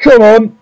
Come on.